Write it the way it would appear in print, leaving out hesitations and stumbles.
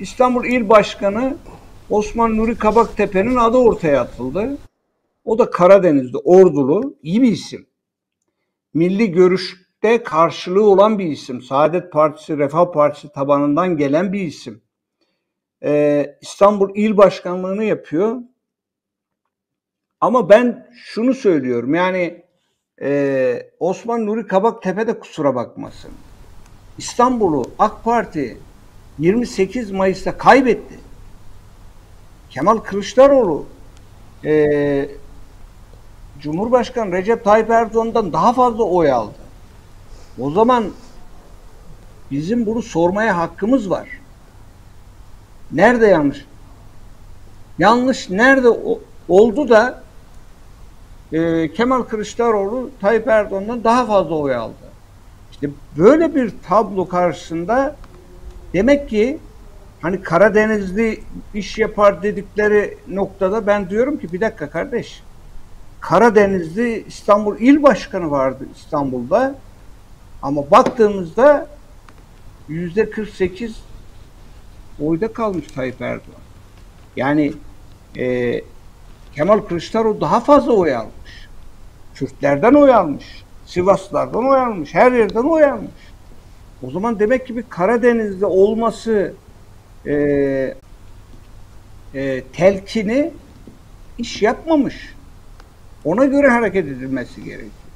İstanbul İl Başkanı Osman Nuri Kabaktepe'nin adı ortaya atıldı. O da Karadeniz'de, Ordulu, iyi bir isim. Milli görüşte karşılığı olan bir isim. Saadet Partisi, Refah Partisi tabanından gelen bir isim. İstanbul İl Başkanlığı'nı yapıyor. Ama ben şunu söylüyorum, yani Osman Nuri Kabaktepe de kusura bakmasın. İstanbul'u AK Parti 28 Mayıs'ta kaybetti. Kemal Kılıçdaroğlu Cumhurbaşkanı Recep Tayyip Erdoğan'dan daha fazla oy aldı. O zaman bizim bunu sormaya hakkımız var. Nerede yanlış? Yanlış nerede oldu da Kemal Kılıçdaroğlu Tayyip Erdoğan'dan daha fazla oy aldı? İşte böyle bir tablo karşısında demek ki hani Karadenizli iş yapar dedikleri noktada ben diyorum ki bir dakika kardeş, Karadenizli İstanbul İl Başkanı vardı İstanbul'da ama baktığımızda %48 oyda kalmış Tayyip Erdoğan. Yani Kemal Kılıçdaroğlu daha fazla oy almış. Kürtlerden oy almış. Sivaslardan oy almış. Her yerden oy almış. O zaman demek ki bir Karadeniz'de olması telkini iş yapmamış. Ona göre hareket edilmesi gerekiyor.